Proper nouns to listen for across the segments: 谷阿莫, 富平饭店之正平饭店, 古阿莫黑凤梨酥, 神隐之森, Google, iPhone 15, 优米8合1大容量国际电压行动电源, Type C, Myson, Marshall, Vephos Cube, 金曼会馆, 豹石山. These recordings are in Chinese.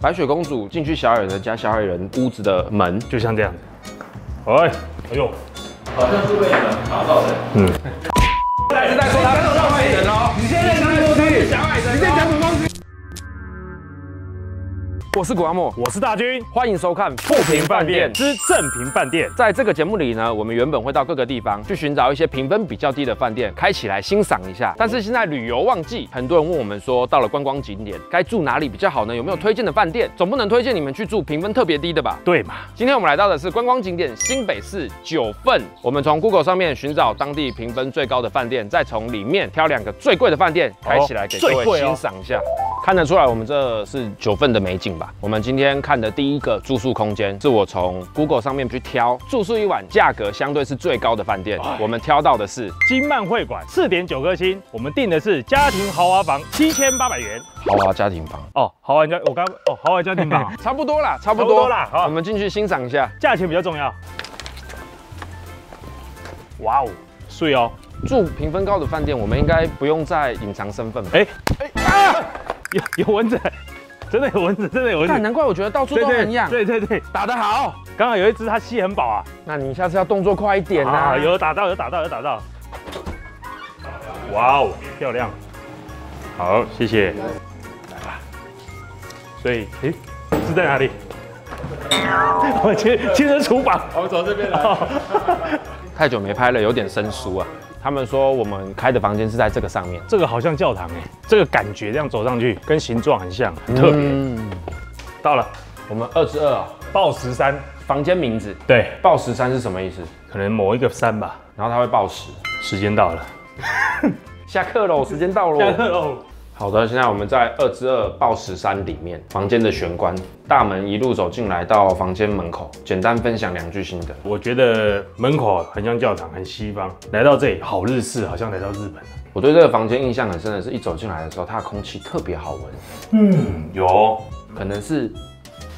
白雪公主进去小矮人家，小矮人屋子的门就像这样子。哎，哎呦，好像是被你们打造的。嗯。是在说他是小矮人哦，你现在讲什么东西？小矮人，你在讲什么东西？我是谷阿莫，我是大军，欢迎收看《富平饭店之正平饭店》。在这个节目里呢，我们原本会到各个地方去寻找一些评分比较低的饭店，开起来欣赏一下。但是现在旅游旺季，很多人问我们说，到了观光景点该住哪里比较好呢？有没有推荐的饭店？总不能推荐你们去住评分特别低的吧？对嘛？今天我们来到的是观光景点新北市九份，我们从 Google 上面寻找当地评分最高的饭店，再从里面挑两个最贵的饭店开起来给各位欣赏一下。看得出来，我们这是九份的美景吧？我们今天看的第一个住宿空间，是我从 Google 上面去挑住宿一晚价格相对是最高的饭店。我们挑到的是金曼会馆，4.9颗星。我们订的是家庭豪华房，7800元。豪华家庭房哦，豪华家庭房，差不多啦，差不多啦。好，我们进去欣赏一下，价钱比较重要。哇哦，睡哦！住评分高的饭店，我们应该不用再隐藏身份吧？有蚊子。真的有蚊子，难怪我觉得到处都很痒。对，打得好。刚好有一只它吸很饱啊，那你下次要动作快一点啊。有打到。哇哦，漂亮。好，谢谢。来吧。所以，诶，是在哪里？我去厨房。我们走这边来。太久没拍了，有点生疏啊。他们说我们开的房间是在这个上面，这个好像教堂哎，这个感觉这样走上去跟形状很像，很特别。到了，我们22啊，豹石山房间名字，对，豹石山是什么意思？可能某一个山吧，然后它会暴食。时间到了，下课喽，时间到喽，下课喽。好的，现在我们在22豹石山里面，房间的玄关，大门一路走进来到房间门口，简单分享两句心得。我觉得门口很像教堂，很西方。来到这里好日式，好像来到日本。我对这个房间印象很深的是，一走进来的时候，它的空气特别好闻。有，可能是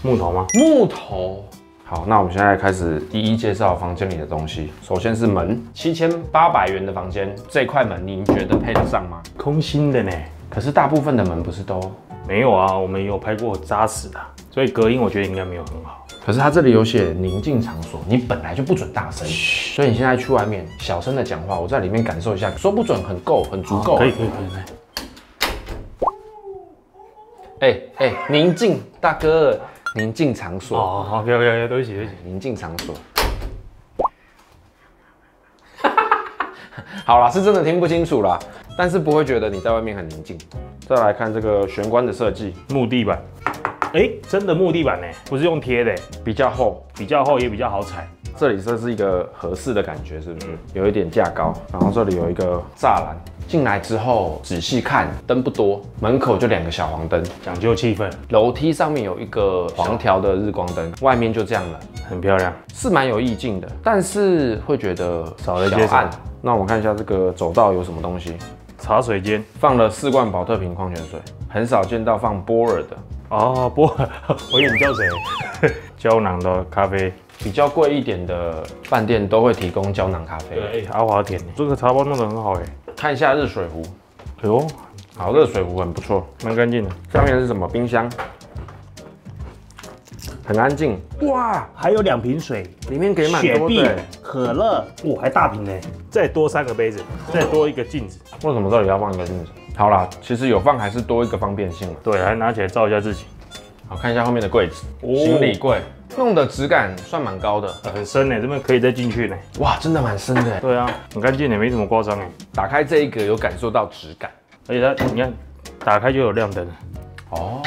木头吗？木头。好，那我们现在开始一一介绍房间里的东西。首先是门，7800元的房间，这块门您觉得配得上吗？空心的呢。可是大部分的门不是都没有啊，我们也有拍过扎实的，所以隔音我觉得应该没有很好。可是它这里有写宁静场所，你本来就不准大声，所以你现在去外面小声的讲话，我在里面感受一下，说不准很够，很足够。可以。哎，宁静大哥，宁静场所。哦，好，不要，对不起。宁静场所。好啦，是真的听不清楚啦，但是不会觉得你在外面很宁静。再来看这个玄关的设计，木地板，真的木地板呢，不是用贴的，比较厚也比较好踩。这里这是一个合适的感觉，是不是？有一点架高，然后这里有一个栅栏。进来之后仔细看，灯不多，门口就两个小黄灯，讲究气氛。楼梯上面有一个黄条的日光灯，外面就这样了，很漂亮，是蛮有意境的，但是会觉得少了些暗。那我们看一下这个走道有什么东西，茶水间放了4罐宝特瓶矿泉水，很少见到放波尔的哦，波尔，我以为你叫谁？胶囊的咖啡，比较贵一点的饭店都会提供胶囊咖啡。对，阿华田，这个茶包弄得很好哎。看一下热水壶，哎呦，好，热水壶很不错，蛮干净的。下面是什么？冰箱，很安静。哇，还有2瓶水，里面给满雪碧、可乐，哇，还大瓶呢。再多3个杯子，再多一个镜子。为什么这里要放一个镜子？好啦，其实有放还是多一个方便性嘛。对，还拿起来照一下自己。好，看一下后面的柜子，行李柜，弄的质感算蛮高的，很深呢，这边可以再进去呢。哇，真的蛮深的。对啊，很干净，也没什么刮伤哎。打开这一格有感受到质感，而且它你看，打开就有亮灯。哦，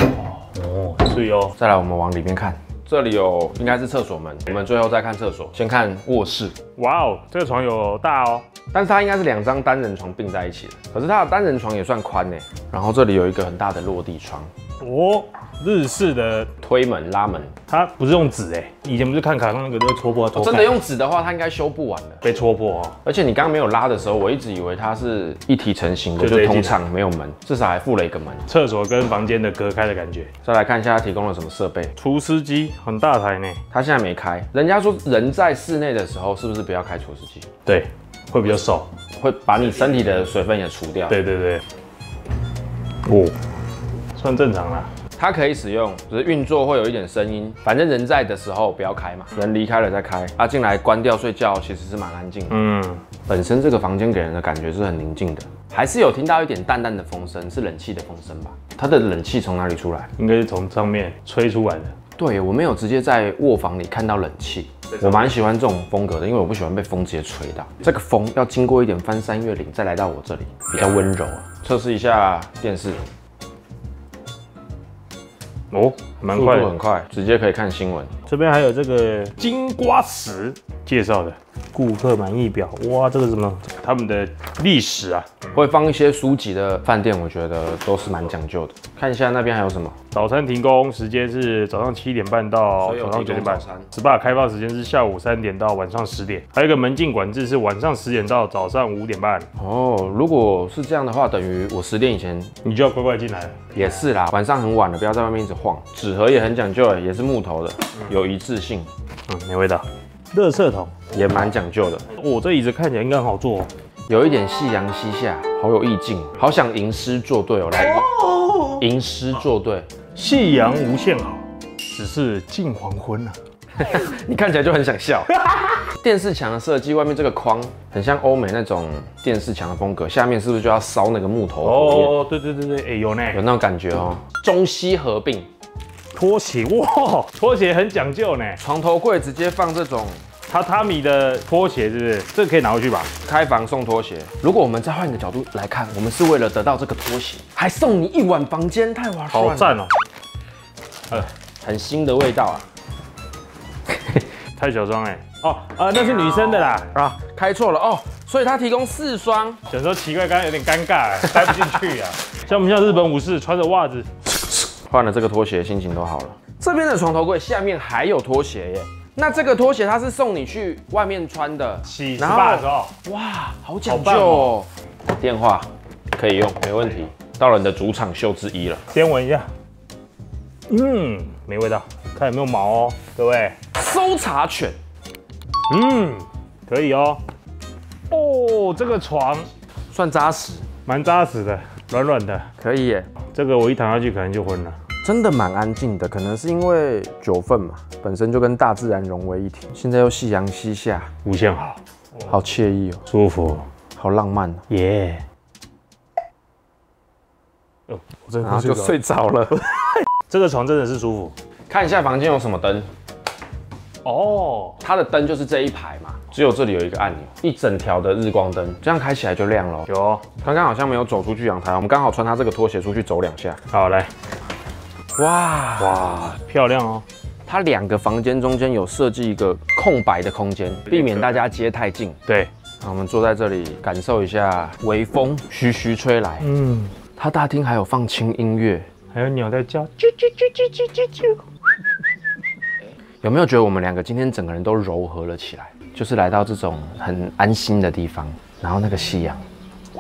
对哦。再来，我们往里面看。这里有应该是厕所门，我们最后再看厕所，先看卧室。哇哦，这个床有大哦，但是它应该是2张单人床并在一起的，可是它的单人床也算宽呢。然后这里有一个很大的落地窗，哦，日式的推门拉门，它不是用纸哎，以前不是看卡通那个都会戳破，真的用纸的话，它应该修不完了，被戳破哦。而且你刚刚没有拉的时候，我一直以为它是一体成型的，就通常没有门，至少还附了一个门，厕所跟房间的隔开的感觉。再来看一下它提供了什么设备，除湿机。很大台呢，它现在没开。人家说人在室内的时候，是不是不要开除湿机？对，会比较瘦，会把你身体的水分也除掉。对。哦，算正常啦。它可以使用，只是运作会有一点声音。反正人在的时候不要开嘛，人离开了再开。啊，进来关掉睡觉其实是蛮安静的。嗯，本身这个房间给人的感觉是很宁静的。 还是有听到一点淡淡的风声，是冷气的风声吧？它的冷气从哪里出来？应该是从上面吹出来的。对，我没有直接在卧房里看到冷气，我蛮喜欢这种风格的，因为我不喜欢被风直接吹到。这个风要经过一点翻山越岭，再来到我这里，比较温柔啊。测试一下电视。哦，蛮快的，速度很快，直接可以看新闻。这边还有这个金瓜石介绍的。 顾客满意表，哇，这个什么？他们的历史啊，会放一些书籍的饭店，我觉得都是蛮讲究的。看一下那边还有什么？早餐提供时间是早上7点半到早上9点半 ，SPA 开放时间是下午3点到晚上10点，还有一个门禁管制是晚上10点到早上5点半。哦，如果是这样的话，等于我10点以前你就要乖乖进来了。也是啦，晚上很晚了，不要在外面一直晃。纸盒也很讲究，也是木头的，有一致性。嗯，没味道。 垃圾桶也蛮讲究的。我这椅子看起来应该很好坐哦，有一点夕阳西下，好有意境，好想吟诗作对哦。来，吟诗作对，夕阳无限好，只是近黄昏啊。你看起来就很想笑。电视墙的设计，外面这个框很像欧美那种电视墙的风格，下面是不是就要烧那个木头？哦，对对对对，哎，有呢，有那种感觉哦。中西合并。 拖鞋哇，拖鞋很讲究呢。床头柜直接放这种榻榻米的拖鞋，是不是？这个可以拿回去吧？开房送拖鞋。如果我们再换一个角度来看，我们是为了得到这个拖鞋，还送你一晚房间，太划算了。好赞哦！很新的味道啊。太小双哎。哦啊，那是女生的啦。啊，开错了哦。所以他提供4双。想说奇怪，刚刚有点尴尬，塞不进去啊。像不像日本武士穿着袜子？ 换了这个拖鞋，心情都好了。这边的床头柜下面还有拖鞋耶。那这个拖鞋它是送你去外面穿的，洗SPA的时候。哇，好讲究哦。电话可以用，没问题。到了你的主场秀之一了，先闻一下。嗯，没味道，看有没有毛哦，各位。搜查犬。嗯，可以哦。哦，这个床算扎实，蛮扎实的，软软的，可以耶。这个我一躺下去可能就昏了。 真的蛮安静的，可能是因为九份嘛，本身就跟大自然融为一体。现在又夕阳西下，无限好，好惬意哦，舒服，好浪漫哦，耶！哦，我真的就睡着了。这个床真的是舒服。看一下房间有什么灯。哦，它的灯就是这一排嘛，只有这里有一个按钮，一整条的日光灯，这样开起来就亮了。有，刚刚好像没有走出去阳台，我们刚好穿它这个拖鞋出去走2下。好，来。 哇哇，漂亮哦！它2个房间中间有设计一个空白的空间，避免大家接太近。对，那我们坐在这里感受一下微风徐徐吹来。嗯，它大厅还有放轻音乐，还有鸟在叫，啾啾啾啾啾啾啾。有没有觉得我们2个今天整个人都柔和了起来？就是来到这种很安心的地方，然后那个夕阳，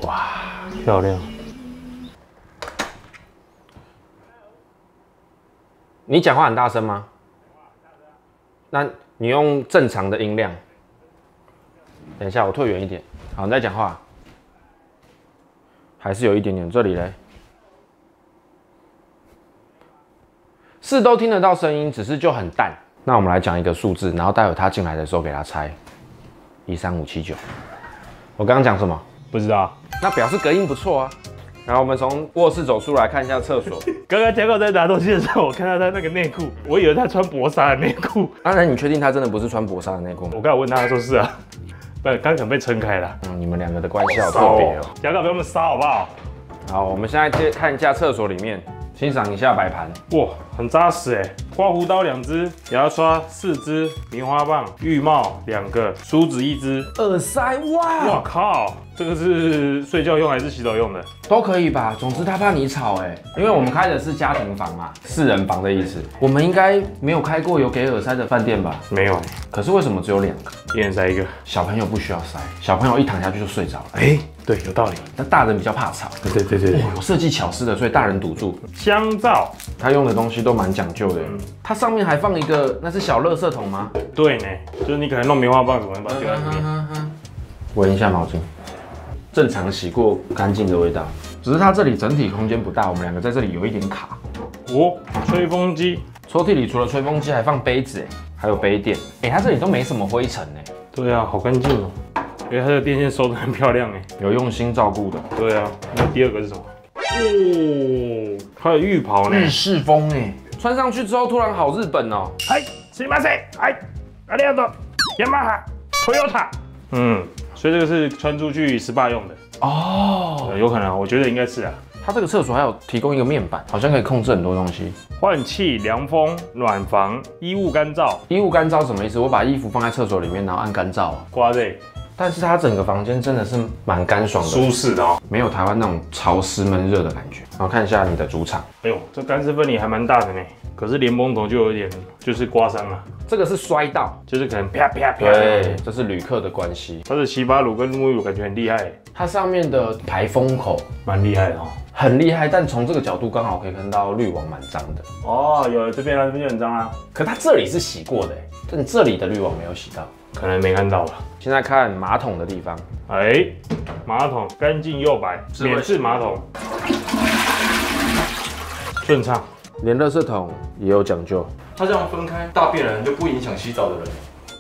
哇，漂亮。 你讲话很大声吗？那你用正常的音量。等一下，我退远一点。好，你再讲话。还是有一点点，这里嘞。是都听得到声音，只是就很淡。那我们来讲一个数字，然后待会他进来的时候给他猜。13579。我刚刚讲什么？不知道。那表示隔音不错啊。 然后我们从卧室走出来看一下厕所。刚刚杰克在拿东西的时候，我看到他那个内裤，我以为他穿薄纱的内裤。当然，你确定他真的不是穿薄纱的内裤吗？我刚才问他说是啊，不，刚可能被撑开了。嗯，你们2个的关系好特别哦。杰克不要那么骚好不好？好，我们现在看一下厕所里面，欣赏一下摆盘。哇，很扎实哎。刮胡刀2支，牙刷4支，棉花棒、浴帽2个，梳子1支，耳塞哇！哇靠！ 这个是睡觉用还是洗澡用的？都可以吧。总之他怕你吵哎，因为我们开的是家庭房嘛，4人房的意思。我们应该没有开过有给耳塞的饭店吧？没有。可是为什么只有2个？一人塞1个。小朋友不需要塞，小朋友一躺下去就睡着了。哎，对，有道理。但大人比较怕吵。对对对对。有设计巧思的，所以大人堵住。香皂，他用的东西都蛮讲究的。它上面还放一个，那是小垃圾桶吗？对呢，就是你可能弄棉花棒，可能把它丢在里面。闻一下毛巾。 正常洗过干净的味道，只是它这里整体空间不大，我们2个在这里有一点卡。哦，吹风机。抽屉里除了吹风机，还放杯子，还有杯垫。它这里都没什么灰尘哎。对啊，好干净哦。因为它的电线收得很漂亮哎，有用心照顾的。对啊，那第二个是什么？哦，还有浴袍呢，日式风哎，穿上去之后突然好日本哦。哎，すみません，哎，ありがとう。雅马哈、Toyota。嗯，所以这个是穿出去 SPA 用的哦。有可能，我觉得应该是啊。 它这个厕所还有提供一个面板，好像可以控制很多东西，换气、凉风、暖房、衣物干燥。衣物干燥什么意思？我把衣服放在厕所里面，然后按干燥。刮热。但是它整个房间真的是蛮干爽的，舒适的哦，没有台湾那种潮湿闷热的感觉。然后看一下你的主场，哎呦，这干湿分离还蛮大的呢。可是连崩头就有一点，就是刮伤了。这个是摔到，就是可能啪啪啪。对，这是旅客的关系。它的洗发乳跟沐浴乳感觉很厉害，它上面的排风口蛮厉害的哦。 很厉害，但从这个角度刚好可以看到滤网蛮脏的哦。有了这边啊，这边就很脏啊。可它这里是洗过的，但你这里的滤网没有洗到，可能没看到吧。现在看马桶的地方，哎，马桶干净又白，免治马桶，顺畅，连垃圾桶也有讲究。它这样分开大便人就不影响洗澡的人。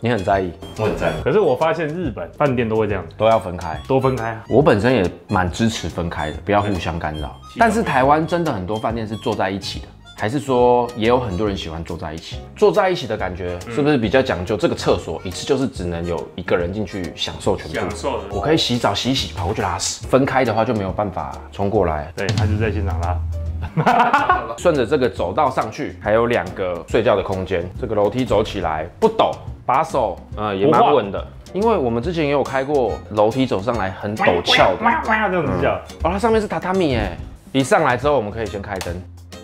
你很在意，我很在意。可是我发现日本饭店都会这样，都要分开，都分开啊。我本身也蛮支持分开的，不要互相干扰。但是台湾真的很多饭店是坐在一起的，还是说也有很多人喜欢坐在一起？坐在一起的感觉是不是比较讲究？这个厕所一次就是只能有一个人进去享受全部。享受的，我可以洗澡洗一洗，跑过去拉屎。分开的话就没有办法冲过来。对，他就在现场拉。 顺着这个走道上去，还有两个睡觉的空间。这个楼梯走起来不陡，把手也蛮稳的。因为我们之前也有开过楼梯走上来很陡峭的，这样子叫。哦，它上面是榻榻米哎。一上来之后，我们可以先开灯。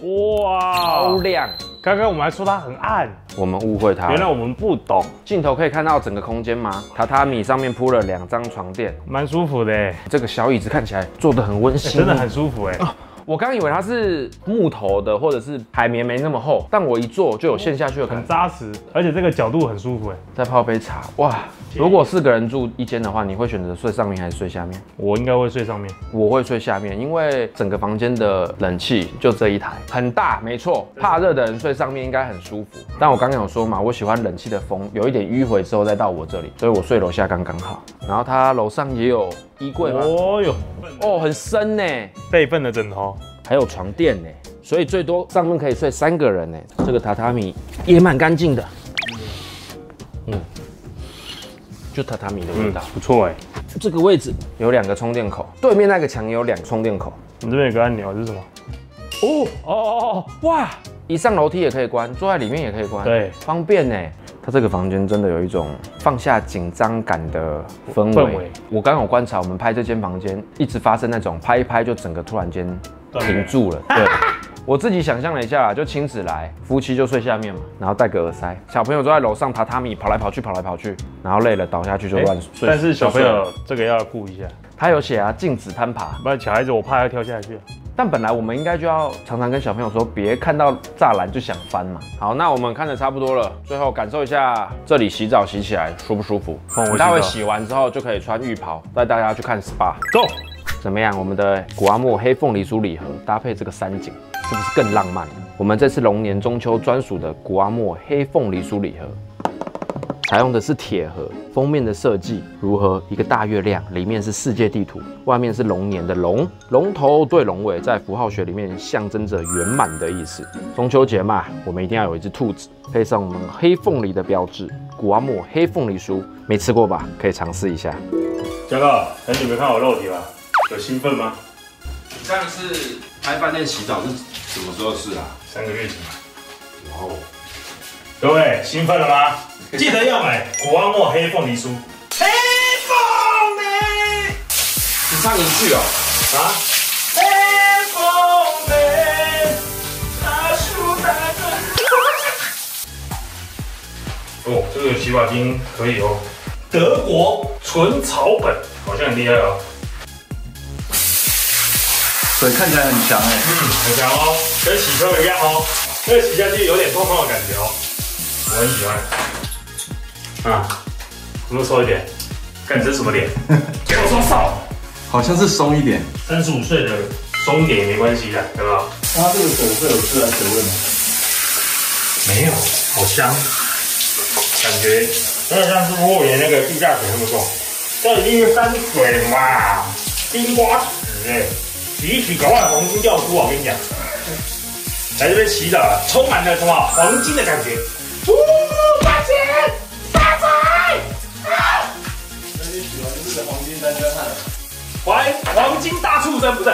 哇，超亮！刚刚我们还说它很暗，我们误会它了。原来我们不懂。镜头可以看到整个空间吗？榻榻米上面铺了两张床垫，蛮舒服的。这个小椅子看起来坐得很温馨，真的很舒服哎。 我刚以为它是木头的，或者是海绵没那么厚，但我一坐就有陷下去的感觉，很扎实，而且这个角度很舒服哎。再泡杯茶，哇！如果4个人住一间的话，你会选择睡上面还是睡下面？我应该会睡上面，我会睡下面，因为整个房间的冷气就这一台，很大，没错。怕热的人睡上面应该很舒服。但我刚刚有说嘛，我喜欢冷气的风，有一点迂回之后再到我这里，所以我睡楼下刚刚好。然后它楼上也有衣柜嘛，哦哟，哦，很深呢，备份的枕头。 还有床垫呢，所以最多上面可以睡3个人呢。这个榻榻米也蛮干净的，嗯，就榻榻米的味道，不错哎。这个位置有2个充电口，对面那个墙也有2充电口。你这边有个按钮，这是什么？哦哦哦哦，哇！一上楼梯也可以关，坐在里面也可以关，对，方便呢。 它这个房间真的有一种放下紧张感的氛围。我刚有观察，我们拍这间房间一直发生那种拍一拍就整个突然间停住了。对，我自己想象了一下，就亲子来，夫妻就睡下面嘛，然后戴个耳塞，小朋友坐在楼上榻榻米跑来跑去，跑来跑去，然后累了倒下去就乱睡。但是小朋友这个要顾一下，他有写啊，禁止攀爬。不然小孩子我怕要跳下去。 但本来我们应该就要常常跟小朋友说，别看到栅栏就想翻嘛。好，那我们看的差不多了，最后感受一下这里洗澡洗起来舒不舒服。待会洗完之后就可以穿浴袍，带大家去看 SPA。走，怎么样？我们的古阿莫黑凤梨酥礼盒搭配这个山景，是不是更浪漫？我们这次龙年中秋专属的古阿莫黑凤梨酥礼盒，采用的是铁盒，封面的设计如何？一个大月亮，里面是世界地图。 外面是龙年的龙，龙头对龙尾，在符号学里面象征着圆满的意思。中秋节嘛，我们一定要有一只兔子，配上我们黑凤梨的标志，古阿莫黑凤梨酥，没吃过吧？可以尝试一下。嘉哥，很久没看我肉体了，有兴奋吗？你上一次拍饭店洗澡是什么时候的事啊？3个月前吧。哇哦！各位兴奋了吗？记得要买古阿莫黑凤梨酥。黑凤梨。 只唱一句哦，啊！黑凤梨，大树大根。哦，这个洗发精可以哦。德国纯草本，好像很厉害哦。水看起来很强哎，嗯，很强哦，跟洗车一样哦。这个洗下去有点痛痛的感觉哦，我很喜欢。啊，多收一点。看你这什么脸？给我收手！ 好像是松一点，35岁的松一点也没关系的，对吧？它这个狗会有自然水味吗？没有，好香，感觉有点像是洛阳那个地下水那么重。这里面山水嘛，金瓜子哎，洗一洗搞完黄金掉出，我跟你讲，来这边洗澡充满了什么黄金的感觉。呜，大钱大财！啊！那你洗完就是黄金单身汉了。喂，黄金大畜生不是？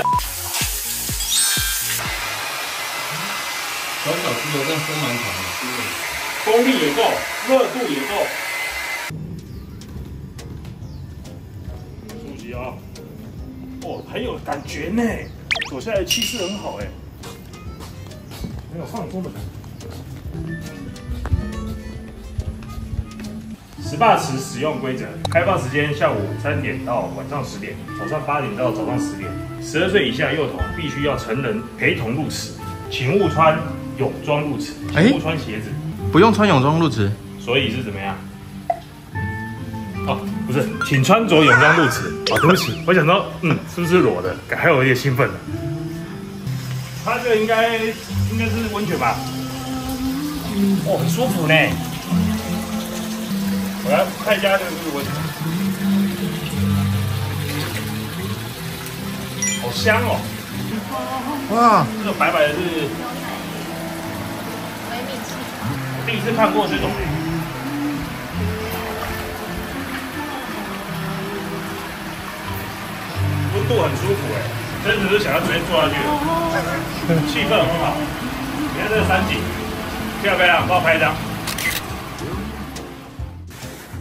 小小石头但风蛮强的，风力也够，热度也够。初级啊，哦，很有感觉呢，走下来气势很好哎，没有放松的感觉。SPA池使用规则：开放时间下午3点到晚上10点，早上8点到早上10点。12岁以下幼童必须要成人陪同入池，请勿穿 泳装入池，不穿鞋子，不用穿泳装入池，所以是怎么样？哦，不是，请穿着泳装入池。哦，对不起，我想说，是不是裸的？还有一点兴奋了。它这个应该是温泉吧？哦，很舒服呢。我来看一下这个是温泉，好香哦！哇，这个白白的是。 第一次看过这种鱼，温度很舒服哎，真的是想要直接坐下去，气氛很好。你看这个山景，漂不漂亮？帮我拍一张。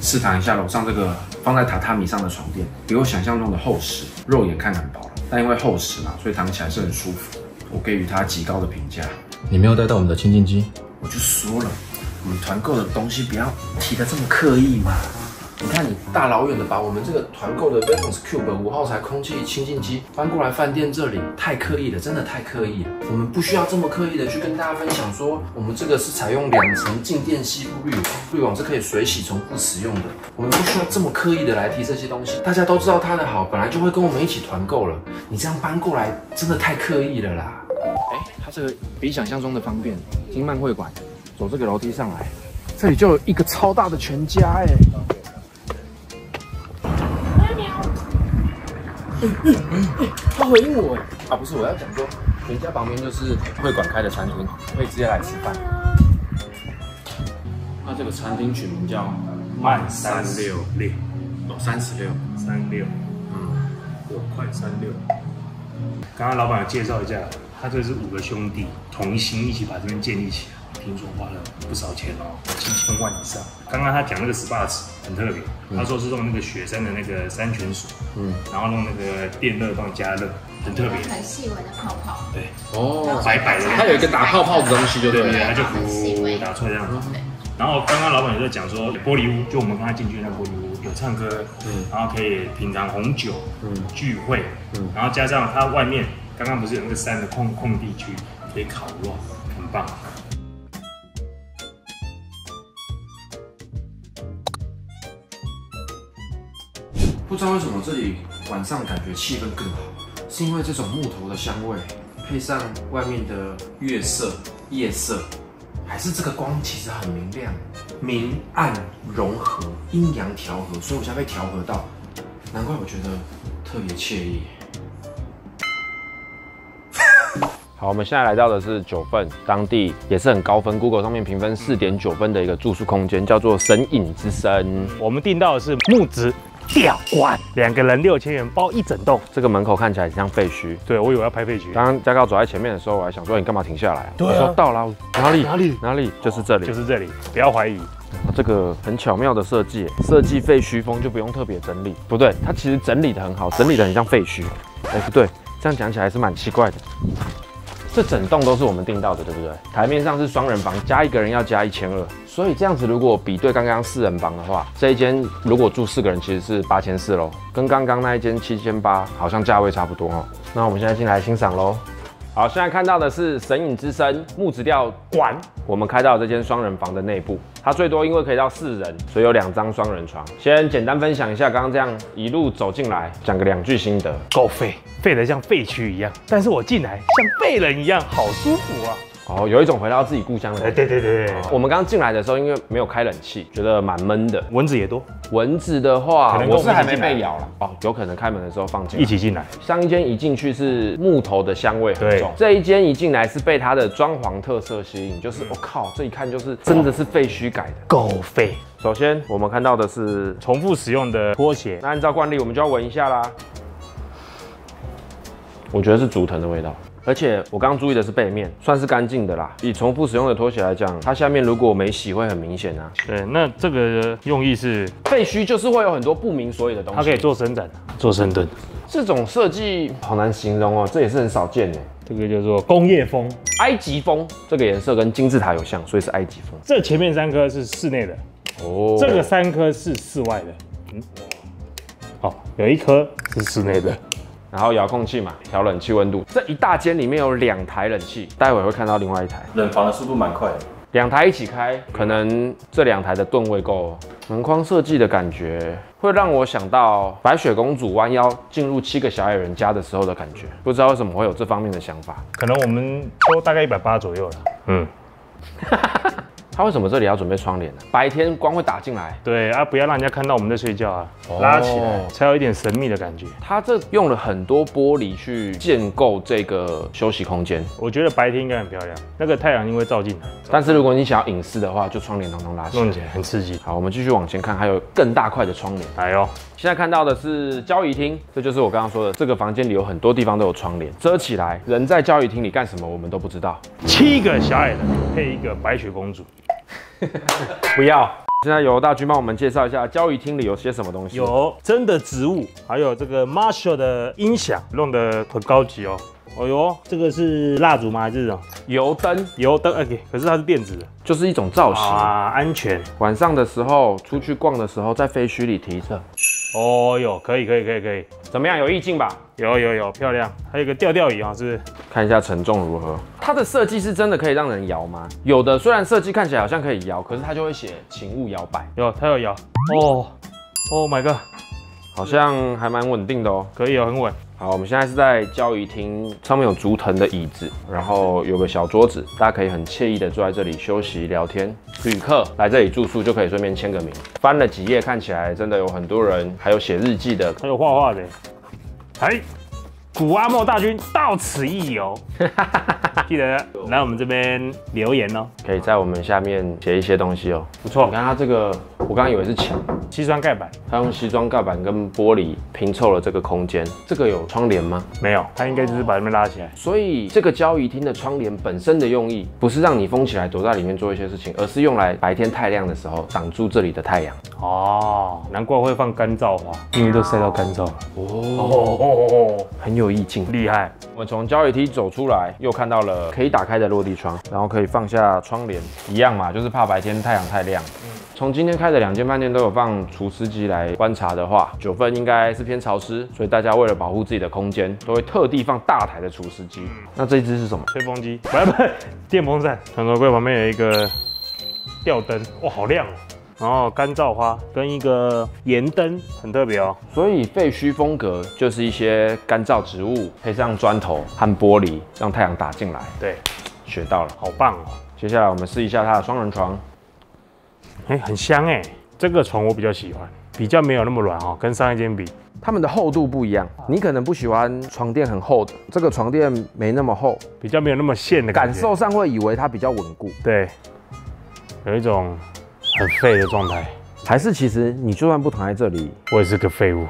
试躺一下楼上这个放在榻榻米上的床垫，比我想象中的厚实，肉眼看很薄了，但因为厚实嘛，所以躺起来是很舒服。我给予它极高的评价。你没有带到我们的清净机，我就说了。 我们团购的东西不要提得这么刻意嘛！你看你大老远的把我们这个团购的 Vephos Cube 5号材空气清净机搬过来饭店这里，太刻意了，真的太刻意了。我们不需要这么刻意的去跟大家分享说，我们这个是采用2层静电吸附滤网，滤网是可以水洗重复使用的。我们不需要这么刻意的来提这些东西，大家都知道它的好，本来就会跟我们一起团购了。你这样搬过来，真的太刻意了啦！哎，它这个比想象中的方便，金曼会馆。 走这个楼梯上来，这里就有一个超大的全家哎！他回应我哎！啊，不是，我要讲说，全家旁边就是会馆开的餐厅，可以直接来吃饭。那这个餐厅取名叫慢36，哦，36，嗯，我快36。刚刚老板有介绍一下，他这是5个兄弟同心一起把这边建立起来。 听说花了不少钱哦，7000万以上。刚刚他讲那个 SPA 池很特别，他说是用那个雪山的那个山泉水，然后用那个电热棒加热，很特别，很细微的泡泡。对，哦，白白的，它有一个打泡泡的东西，就对了，它就呼打出来这样。然后刚刚老板也在讲说，玻璃屋就我们刚才进去那玻璃屋有唱歌，然后可以品尝红酒，聚会，然后加上它外面刚刚不是有那个山的空地区，可以烤肉，很棒。 不知道为什么这里晚上感觉气氛更好，是因为这种木头的香味，配上外面的月色、夜色，还是这个光其实很明亮，明暗融合，阴阳调和，所以我现在被调和到，难怪我觉得特别惬意。好，我们现在来到的是9分，当地也是很高分 ，Google 上面评分4.9分的一个住宿空间，叫做神隐之森。我们订到的是木质。 吊罐，2个人6000元包1整栋。这个门口看起来很像废墟，对我以为要拍废墟。刚刚嘉高走在前面的时候，我还想说你干嘛停下来、啊？对、啊，我说到了，哪里，就是这里，就是这里，不要怀疑。这个很巧妙的设计，设计废墟风就不用特别整理。不对，它其实整理的很好，整理的很像废墟。哎，不对，这样讲起来是蛮奇怪的。这整栋都是我们订到的，对不对？台面上是双人房，加1个人要加1200。 所以这样子，如果比对刚刚4人房的话，这一间如果住4个人，其实是8400咯，跟刚刚那一间7800好像价位差不多哦。那我们现在进来欣赏咯。好，现在看到的是神隐之声木质调管，我们开到这间双人房的内部，它最多因为可以到4人，所以有2张双人床。先简单分享一下刚刚这样一路走进来，讲个2句心得。够废，废得像废墟一样，但是我进来像废人一样，好舒服啊。 哦，有一种回到自己故乡的感觉。对。我们刚进来的时候，因为没有开冷气，觉得蛮闷的。蚊子也多。蚊子的话，我是还没被咬了。哦，有可能开门的时候放进来。一起进来。上一间一进去是木头的香味很重，这一间一进来是被它的装潢特色吸引，就是我靠，这一看就是真的是废墟改的，够废。首先我们看到的是重复使用的拖鞋，那按照惯例我们就要闻一下啦。我觉得是竹藤的味道。 而且我刚注意的是背面，算是干净的啦。以重复使用的拖鞋来讲，它下面如果没洗会很明显啊。对，那这个用意是废墟，就是会有很多不明所以的东西。它可以做伸展，做深蹲，这种设计好难形容哦，这也是很少见的。这个叫做工业风、埃及风，这个颜色跟金字塔有像，所以是埃及风。这前面3颗是室内的，哦，这个3颗是室外的，嗯，好，有1颗是室内的。 然后遥控器嘛，调冷气温度。这一大间里面有2台冷气，待会会看到另外一台。冷房的速度蛮快的，2台一起开，可能这2台的吨位够。门框设计的感觉会让我想到白雪公主弯腰进入7个小矮人家的时候的感觉，不知道为什么会有这方面的想法。可能我们都大概180左右了。嗯。他为什么这里要准备窗帘呢？白天光会打进来，对啊，不要让人家看到我们在睡觉啊，拉起来才有一点神秘的感觉。他这用了很多玻璃去建构这个休息空间，我觉得白天应该很漂亮，那个太阳因为照进来。但是如果你想要隐私的话，就窗帘统统拉起来，弄起来很刺激。好，我们继续往前看，还有更大块的窗帘。哎呦，现在看到的是交易厅，这就是我刚刚说的，这个房间里有很多地方都有窗帘遮起来，人在交易厅里干什么我们都不知道。7个小矮人配一个白雪公主。 不要！现在由大军帮我们介绍一下交易厅里有些什么东西。有真的植物，还有这个 Marshall 的音响，弄得很高级哦。哦呦，这个是蜡烛吗？还是什么？油灯？油灯？哎，可是它是电子的，就是一种造型啊，安全。晚上的时候出去逛的时候，在废墟里提着。哦呦，可以，怎么样？有意境吧？有，漂亮。还有一个吊吊椅啊，是不是？看一下承重如何。 它的设计是真的可以让人摇吗？有的虽然设计看起来好像可以摇，可是它就会写请勿摇摆。有，它有摇。哦 ，Oh my god， 好像还蛮稳定的哦。可以哦，很稳。好，我们现在是在交易厅，上面有竹藤的椅子，然后有个小桌子，大家可以很惬意的坐在这里休息聊天。旅客来这里住宿就可以顺便签个名。翻了几页，看起来真的有很多人，还有写日记的，还有画画的。哎。 古阿莫大军到此一游，记得来我们这边留言哦，可以在我们下面写一些东西哦。不错，你看它这个，我刚刚以为是墙，西装盖板，它用西装盖板跟玻璃拼凑了这个空间。这个有窗帘吗？没有，它应该就是把这边拉起来。所以这个交易厅的窗帘本身的用意不是让你封起来躲在里面做一些事情，而是用来白天太亮的时候挡住这里的太阳。哦，难怪会放干燥花，因为都晒到干燥了。哦，很有。 有意境，厉害！我们从交易厅走出来，又看到了可以打开的落地窗，然后可以放下窗帘，一样嘛，就是怕白天太阳太亮。从今天开的2间饭店都有放除湿机来观察的话，9分应该是偏潮湿，所以大家为了保护自己的空间，都会特地放大台的除湿机。那这一支是什么？吹风机？不，电风扇。床头柜旁边有一个吊灯，哇，好亮哦！ 然后干燥花跟一个盐灯很特别哦，所以废墟风格就是一些干燥植物配上砖头和玻璃，让太阳打进来。对，学到了，好棒哦！接下来我们试一下它的双人床，哎，很香哎，这个床我比较喜欢，比较没有那么软哦，跟上一间比。 它们的厚度不一样，你可能不喜欢床垫很厚的，这个床垫没那么厚，比较没有那么陷的感觉，感受上会以为它比较稳固。对，有一种。 很废的状态，还是其实你就算不躺在这里，我也是个废物。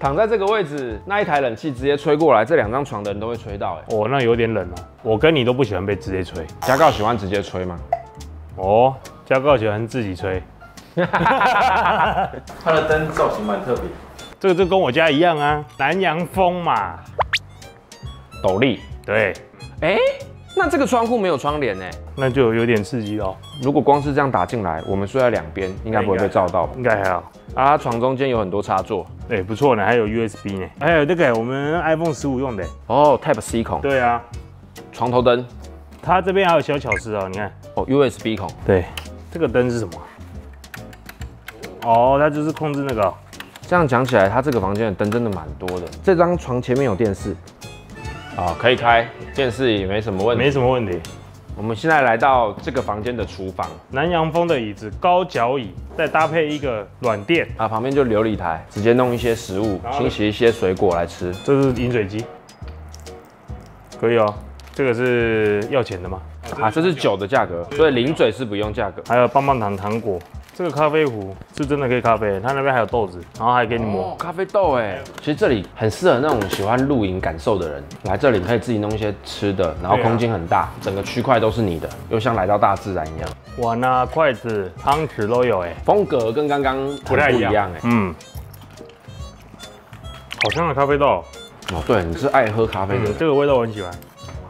躺在这个位置，那一台冷气直接吹过来，这2张床的人都会吹到。哎，哦，那有点冷哦。我跟你都不喜欢被直接吹，家告喜欢直接吹吗？哦，家告喜欢自己吹。它的灯造型蛮特别，这个就跟我家一样啊，南洋风嘛，斗笠。对，哎。那这个窗户没有窗帘呢，那就有点刺激哦。如果光是这样打进来，我们睡在两边，应该不会被照到吧？应该还好。啊，床中间有很多插座，哎，不错呢，还有 USB 呢，还有这个我们 iPhone 15用的哦 ，Type C 孔。对啊，床头灯，它这边还有小巧思哦，你看哦 ，USB 孔。对，这个灯是什么？哦，它就是控制那个。这样讲起来，它这个房间的灯真的蛮多的。这张床前面有电视。 啊，可以开电视也没什么问题，没什么问题。我们现在来到这个房间的厨房，南洋风的椅子，高脚椅，再搭配一个软垫啊，旁边就琉璃台，直接弄一些食物，清洗一些水果来吃。这是饮水机，可以哦。这个是要钱的吗？啊，这是酒的价格，所以零嘴是不用价格。还有棒棒糖糖果。 这个咖啡壶是真的可以咖啡，它那边还有豆子，然后还给你磨、哦、咖啡豆哎。其实这里很适合那种喜欢露营感受的人，来这里可以自己弄一些吃的，然后空间很大，啊、整个区块都是你的，又像来到大自然一样。碗啊、筷子、汤匙都有哎，风格跟刚刚不太一样哎。嗯，好香的咖啡豆哦，对，你是爱喝咖啡的、嗯，这个味道我很喜欢。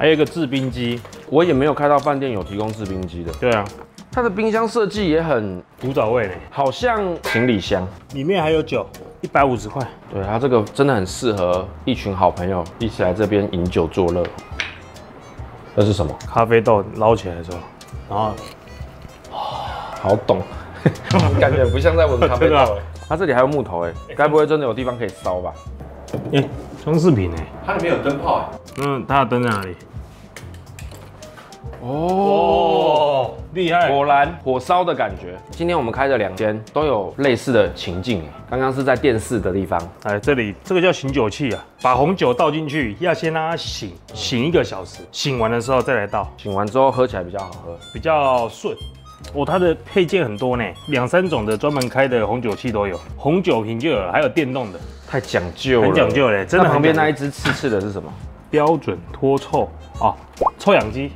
还有一个制冰机，我也没有看到饭店有提供制冰机的。对啊。 它的冰箱设计也很古早味嘞，好像行李箱，里面还有酒，150块。对，它这个真的很适合一群好朋友一起来这边饮酒作乐。这是什么？咖啡豆捞起来的时候，然后，好懂，感觉不像在闻咖啡豆哎。它这里还有木头哎，该不会真的有地方可以烧吧？哎，装饰品哎，它里面有灯泡哎。嗯，它的灯在哪里？ 哦，厉害！果然火烧的感觉。今天我们开的两间都有类似的情境。刚刚是在电视的地方，哎，这里这个叫醒酒器啊，把红酒倒进去，要先让它醒，醒1个小时，醒完的时候再来倒，醒完之后喝起来比较好喝，比较顺。哦，它的配件很多呢，2、3种的专门开的红酒器都有，红酒瓶就有，还有电动的，太讲究了，很讲究嘞。真的，旁边那一只刺刺的是什么？标准脱臭啊，臭氧机。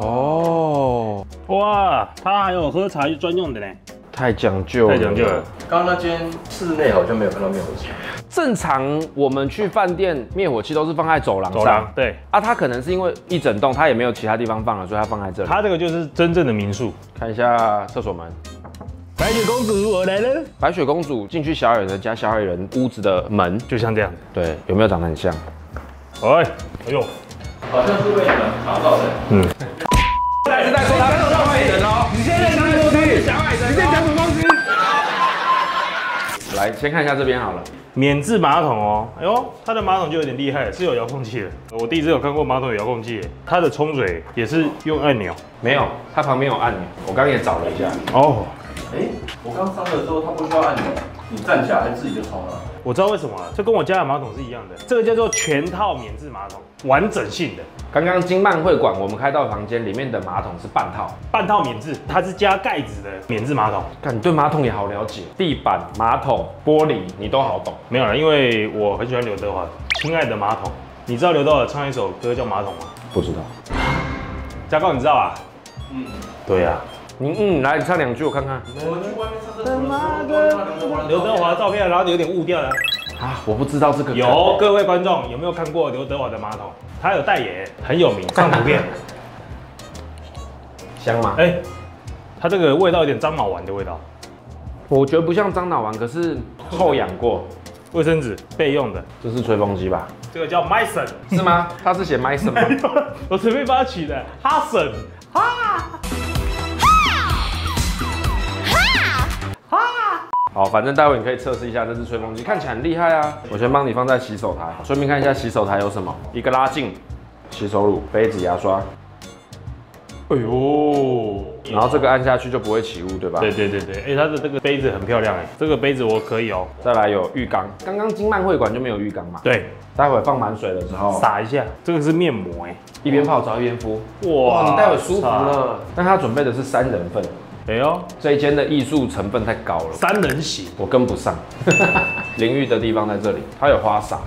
哦，哇，它还有喝茶专用的呢，太讲究了，太讲究了。刚刚那间室内好像没有看到灭火器。正常我们去饭店灭火器都是放在走廊上，走廊对。啊，它可能是因为一整栋它也没有其他地方放了，所以它放在这里。它这个就是真正的民宿。看一下厕所门。 白雪公主，我来了。白雪公主进去小矮人家小矮人屋子的门，就像这样。对，有没有长得很像？哎，哎呦，好像是被你们打到的。嗯。 还是在说他小矮人哦，你现在讲什么东西？小矮人，你在讲什么东西？来，先看一下这边好了，免治马桶哦。哎呦，它的马桶就有点厉害，是有遥控器的。我第一次有看过马桶有遥控器，它的冲水也是用按钮，没有，它旁边有按钮。我刚刚也找了一下。哦，哎，我刚上的时候它不需要按钮，你站起来它自己就冲了。我知道为什么了，这跟我家的马桶是一样的，这个叫做全套免治马桶，完整性的。 刚刚金曼会馆，我们开到房间里面的马桶是半套免治，它是加盖子的免治马桶。看你对马桶也好了解，地板、马桶、玻璃你都好懂。没有啦，因为我很喜欢刘德华，《亲爱的马桶》。你知道刘德华唱一首歌叫《马桶》吗？不知道。嘉高，你知道啊？嗯，对呀、啊。你嗯，来你唱2句我看看。我们去外面上厕所。刘德华照片，然后有点雾掉了。 啊，我不知道这个。有各位观众有没有看过刘德华的马桶？他有代言，很有名，上图片。香吗？哎、欸，它这个味道有点樟脑丸的味道。我觉得不像樟脑丸，可是臭氧过。卫生纸备用的，这是吹风机吧？这个叫 Myson 是吗？他是写 Myson 吗？我随便帮他取的，哈森哈。 好，反正待会你可以测试一下这只吹风机，看起来很厉害啊！我先帮你放在洗手台，顺便看一下洗手台有什么：一个拉近、洗手乳、杯子、牙刷。哎呦，然后这个按下去就不会起雾，对吧？对对对对，哎，它的这个杯子很漂亮哎，这个杯子我可以哦。再来有浴缸，刚刚金曼会馆就没有浴缸嘛？对，待会放满水的时候撒一下，这个是面膜哎，一边泡澡一边敷，哇，你待会舒服了。但它准备的是3人份。 哎呦，这一间的艺术成分太高了，3人席我跟不上。淋浴的地方在这里，它有花洒，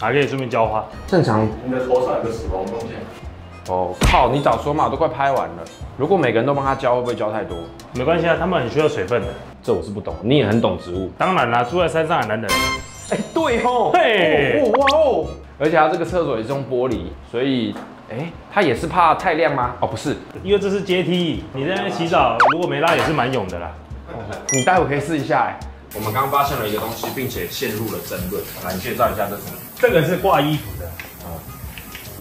还可以顺便浇花。正常，你的头上有个死亡风险。哦靠，你早说嘛，我都快拍完了。如果每个人都帮他浇，会不会浇太多？没关系啊，他们很需要水分的。这我是不懂，你也很懂植物。当然啦，住在山上的男人。哎，对吼，嘿，哇哦，而且它这个厕所也是用玻璃，所以哎，它也是怕太亮吗？哦，不是，因为这是阶梯，你在那边洗澡，如果没拉也是蛮勇的啦。你待会可以试一下哎。我们刚发现了一个东西，并且陷入了争论。来，你介绍一下这是什么？这个是挂衣服的。哦，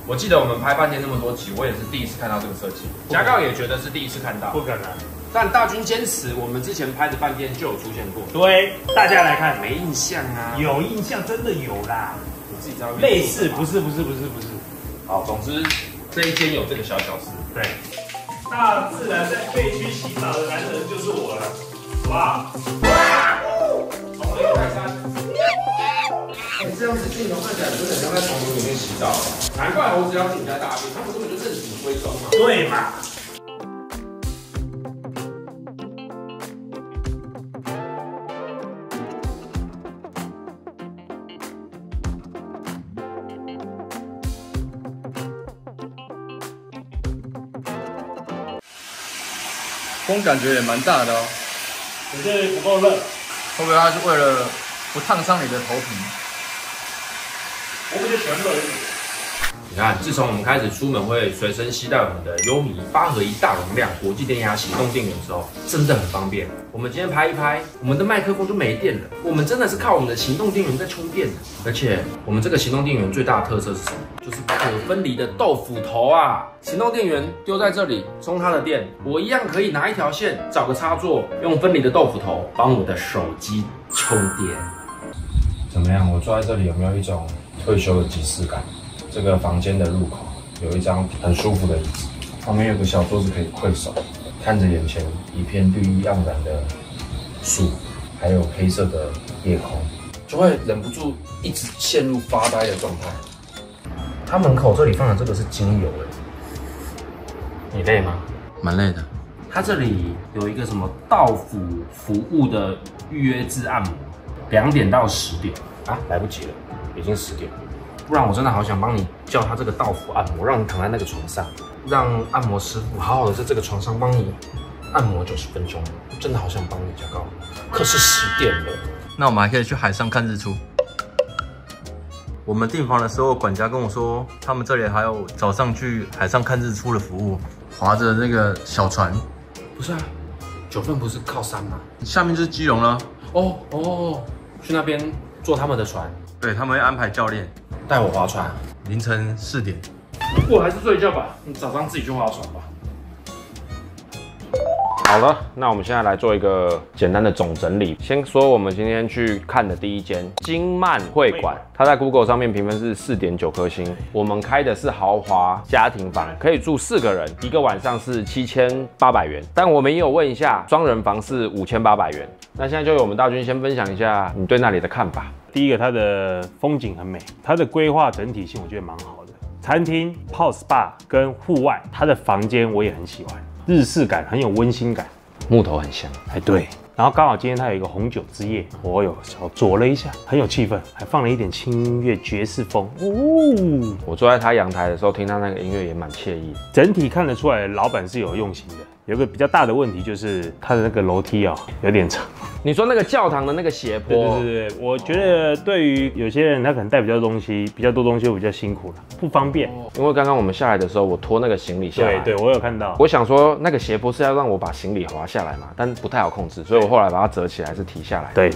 我记得我们拍半天那么多集，我也是第一次看到这个设计。嘉告也觉得是第一次看到。不可能。但大军坚持，我们之前拍的半天就有出现过。对，大家来看，没印象啊？有印象，真的有啦。我自己知道。类似，不是。好，总之这一间有这个小巧思。对，大自然在废墟洗澡的男人就是我了，好不好？哇！好厉害！你这样子镜头看起来有点像在丛林里面洗澡，难怪猴子要进你家大便，他们根本就认死归宗嘛。对嘛？风感觉也蛮大的哦，可是不够热，会不会它是为了不烫伤你的头皮？我们就喜欢热一点。你看，自从我们开始出门会随身携带我们的优米8合1大容量国际电压行动电源之后，真的很方便。我们今天拍一拍，我们的麦克风就没电了，我们真的是靠我们的行动电源在充电的。而且我们这个行动电源最大的特色是什么？就是可分离的豆腐头啊！行动电源丢在这里，充它的电，我一样可以拿一条线，找个插座，用分离的豆腐头帮我的手机充电。怎么样？我坐在这里有没有一种退休的即视感？这个房间的入口有一张很舒服的椅子，旁边有个小桌子可以跪手，看着眼前一片绿意盎然的树，还有黑色的夜空，就会忍不住一直陷入发呆的状态。他门口这里放的这个是精油哎，你累吗？蛮累的。他这里有一个什么到府服务的预约制按摩，2点到10点啊，来不及了，已经10点了。不然我真的好想帮你叫他这个到府按摩，让你躺在那个床上，让按摩师傅好好的在这个床上帮你按摩90分钟，真的好想帮你嘉告，可是10点了。那我们还可以去海上看日出。我们订房的时候，管家跟我说，他们这里还有早上去海上看日出的服务，划着那个小船。不是啊，9份不是靠山吗？下面就是基隆了。哦，去那边坐他们的船。对，他们会安排教练带我划船。凌晨4点，我还是睡觉吧。你早上自己去划船吧。好了，那我们现在来做一个简单的总整理。先说我们今天去看的第一间金曼会馆，它在 Google 上面评分是 4.9颗星。我们开的是豪华家庭房，可以住4个人，一个晚上是7800元。但我们也有问一下，双人房是5800元。那现在就由我们大军先分享一下你对那里的看法。第一个，它的风景很美，它的规划整体性我觉得蛮好的。餐厅、泡 SPA 跟户外，它的房间我也很喜欢。日式感很有温馨感，木头很香，哎对，然后刚好今天它有一个红酒之夜，我有小酌了一下，很有气氛，还放了一点轻音乐爵士风。哦，我坐在他阳台的时候听他那个音乐也蛮惬意，整体看得出来老板是有用心的。有一个比较大的问题就是它的那个楼梯啊有点长。你说那个教堂的那个斜坡？对，我觉得对于有些人他可能带比较多东西我比较辛苦了，不方便。因为刚刚我们下来的时候我拖那个行李下来，对，我有看到。我想说那个斜坡是要让我把行李滑下来嘛，但不太好控制，所以我后来把它折起来是提下来。对，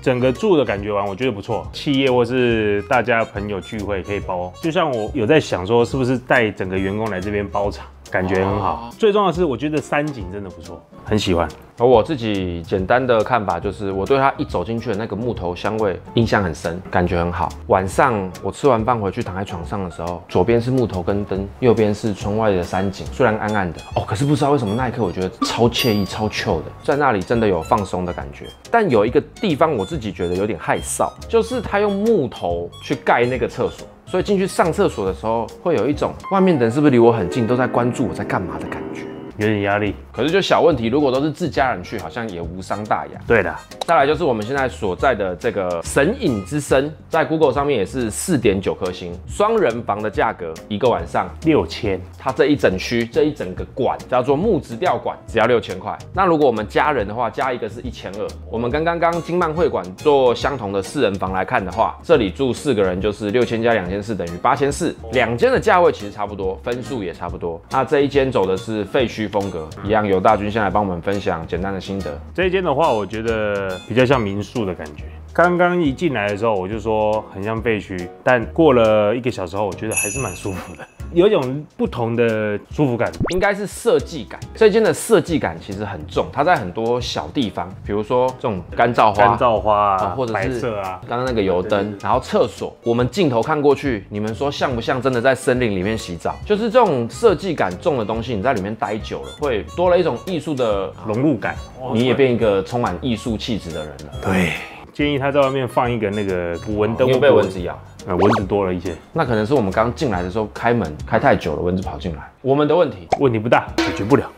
整个住的感觉完我觉得不错，企业或是大家朋友聚会可以包，就像我有在想说是不是带整个员工来这边包场。感觉很好，最重要的是我觉得山景真的不错，很喜欢。而我自己简单的看法就是，我对它一走进去的那个木头香味印象很深，感觉很好。晚上我吃完饭回去躺在床上的时候，左边是木头跟灯，右边是窗外的山景，虽然暗暗的哦，可是不知道为什么那一刻我觉得超惬意、超 chill 的，在那里真的有放松的感觉。但有一个地方我自己觉得有点害臊，就是他用木头去盖那个厕所。所以进去上厕所的时候，会有一种外面的人是不是离我很近，都在关注我在干嘛的感觉，有点压力。可是就小问题，如果都是自家人去，好像也无伤大雅。对的。再来就是我们现在所在的这个神隐之森，在 Google 上面也是4.9颗星，双人房的价格一个晚上6000，它这一整区这一整个馆叫做木质吊馆，只要6000块。那如果我们家人的话，加一个是1200。我们跟刚金曼会馆做相同的4人房来看的话，这里住4个人就是6000加2400等于8400，两间的价位其实差不多，分数也差不多。那这一间走的是废墟风格，一样。由大军先来帮我们分享简单的心得。这一间的话，我觉得比较像民宿的感觉。刚刚一进来的时候，我就说很像废墟，但过了1个小时后，我觉得还是蛮舒服的。有一种不同的舒服感，应该是设计感。这间的设计感其实很重，它在很多小地方，比如说这种干燥花啊，或者是白色啊，刚刚那个油灯，然后厕所，我们镜头看过去，你们说像不像真的在森林里面洗澡？就是这种设计感重的东西，你在里面待久了，会多了一种艺术的融入感，你也变一个充满艺术气质的人了。对。建议他在外面放一个那个捕蚊灯，因为被蚊子咬，蚊子多了一些。那可能是我们刚进来的时候开门开太久了，蚊子跑进来。我们的问题不大，解决不了。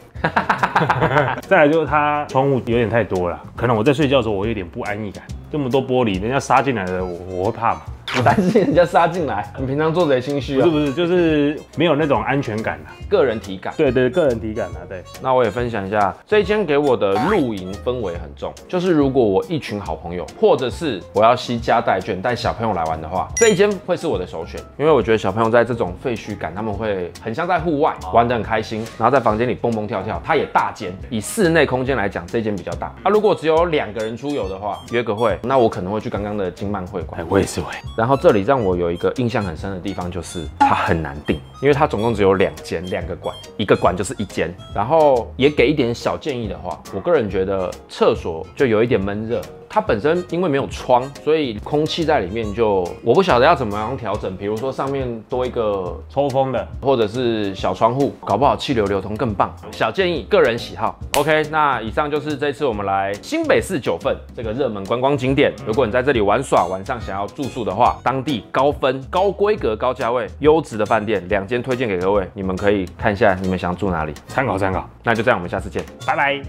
再来就是它窗户有点太多了，可能我在睡觉的时候我有点不安逸感，这么多玻璃，人家杀进来的我会怕嘛。我担心人家杀进来，你平常做贼心虚啊？不是，就是没有那种安全感啊，个人体感。对，个人体感啊，对。那我也分享一下，这一间给我的露营氛围很重，就是如果我一群好朋友，或者是我要攜家带眷带小朋友来玩的话，这一间会是我的首选，因为我觉得小朋友在这种废墟感，他们会很像在户外玩得很开心，然后在房间里蹦蹦跳跳。它也大间，以室内空间来讲，这间比较大。啊，如果只有2个人出游的话，约个会，那我可能会去刚刚的金曼会馆。哎，我也是会。然后这里让我有一个印象很深的地方，就是它很难订，因为它总共只有2间，2个馆，一个馆就是1间。然后也给一点小建议的话，我个人觉得厕所就有一点闷热。它本身因为没有窗，所以空气在里面就我不晓得要怎么样调整，比如说上面多一个抽风的，或者是小窗户，搞不好气流流通更棒。小建议，个人喜好。OK， 那以上就是这次我们来新北市9份这个热门观光景点。如果你在这里玩耍，晚上想要住宿的话，当地高分、高规格、高价位、优质的饭店，2间推荐给各位，你们可以看一下你们想住哪里，参考参考。那就这样，我们下次见，拜拜，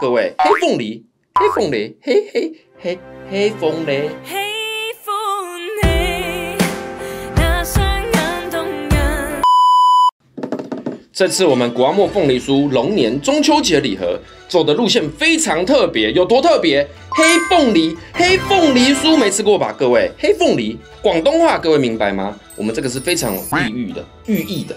各位。黑凤梨，黑凤梨，嘿嘿。黑风雷。这次我们谷阿莫凤梨酥龙年中秋节礼盒走的路线非常特别，有多特别？黑凤梨酥没吃过吧，各位？黑凤梨，广东话各位明白吗？我们这个是非常有寓意的。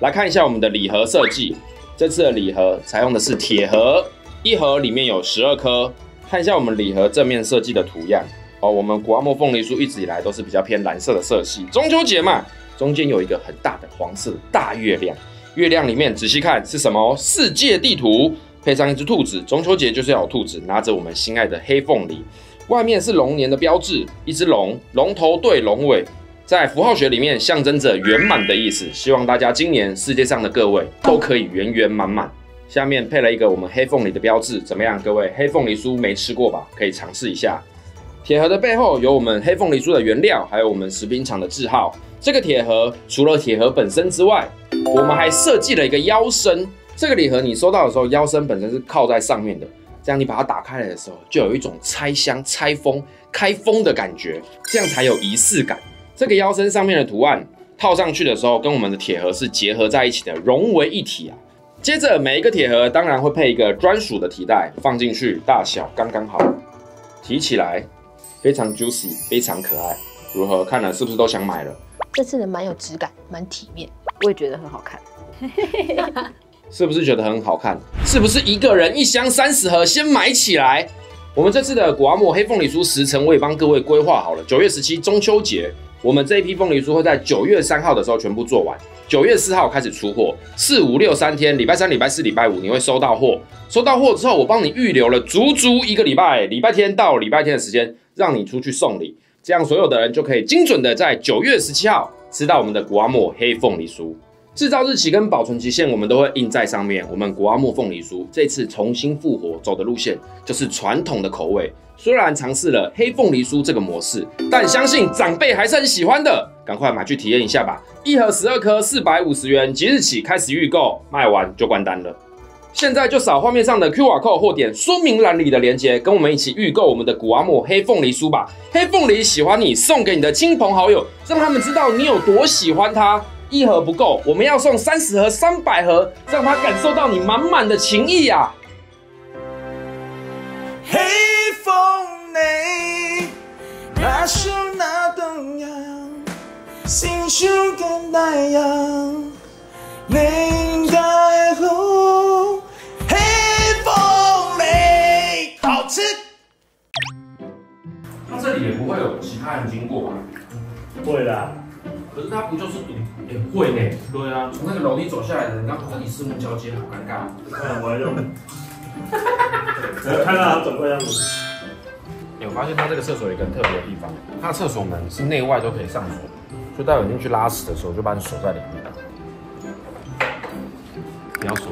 来看一下我们的礼盒设计，这次的礼盒采用的是铁盒，一盒里面有12颗。看一下我们礼盒正面设计的图样哦，我们谷阿莫凤梨酥一直以来都是比较偏蓝色的色系，中秋节嘛，中间有一个很大的黄色大月亮，月亮里面仔细看是什么？世界地图，配上一只兔子，中秋节就是要有兔子拿着我们心爱的黑凤梨，外面是龙年的标志，一只龙，龙头对龙尾，在符号学里面象征着圆满的意思，希望大家今年世界上的各位都可以圆圆满满。下面配了一个我们黑凤梨的标志，怎么样，各位？黑凤梨酥没吃过吧？可以尝试一下。铁盒的背后有我们黑凤梨酥的原料，还有我们食品厂的字号。这个铁盒除了铁盒本身之外，我们还设计了一个腰身。这个礼盒你收到的时候，腰身本身是靠在上面的，这样你把它打开来的时候，就有一种拆箱、拆封、开封的感觉，这样才有仪式感。这个腰身上面的图案套上去的时候，跟我们的铁盒是结合在一起的，融为一体啊。接着每一个铁盒当然会配一个专属的提袋，放进去大小刚刚好，提起来非常 juicy， 非常可爱。如何？看了是不是都想买了？这次的蛮有质感，蛮体面，我也觉得很好看。是不是觉得很好看？是不是一个人一箱30盒先买起来？我们这次的谷阿莫黑凤梨酥时程我也帮各位规划好了，9月17中秋节。我们这一批凤梨酥会在9月3号的时候全部做完，9月4号开始出货，4、5、6、3天，礼拜3、礼拜4、礼拜5你会收到货。收到货之后，我帮你预留了足足1个礼拜，礼拜天到礼拜天的时间，让你出去送礼，这样所有的人就可以精准的在9月17号吃到我们的谷阿莫黑凤梨酥。制造日期跟保存期限我们都会印在上面。我们谷阿莫凤梨酥这次重新复活，走的路线就是传统的口味。虽然尝试了黑凤梨酥这个模式，但相信长辈还是很喜欢的，赶快买去体验一下吧！一盒12颗，450元，即日起开始预购，卖完就关单了。现在就扫画面上的 QR code 或点说明栏里的链接，跟我们一起预购我们的古阿莫黑凤梨酥吧！黑凤梨喜欢你，送给你的亲朋好友，让他们知道你有多喜欢它。一盒不够，我们要送30盒、300盒，让他感受到你满满的情意啊！黑凤梨，那是那东阳，心胸更大样，你该好。 它这里也不会有其他人经过吧？会啦，可是它不就是堵？也会呢。对啊，从那个楼梯走下来的人，然后跟你四目交接，好尴尬。我来用。看到它整个样子。有发现它这个厕所有一个很特别的地方，它的厕所门是内外都可以上锁，所以待会进去拉屎的时候就把你锁在里面。不要锁。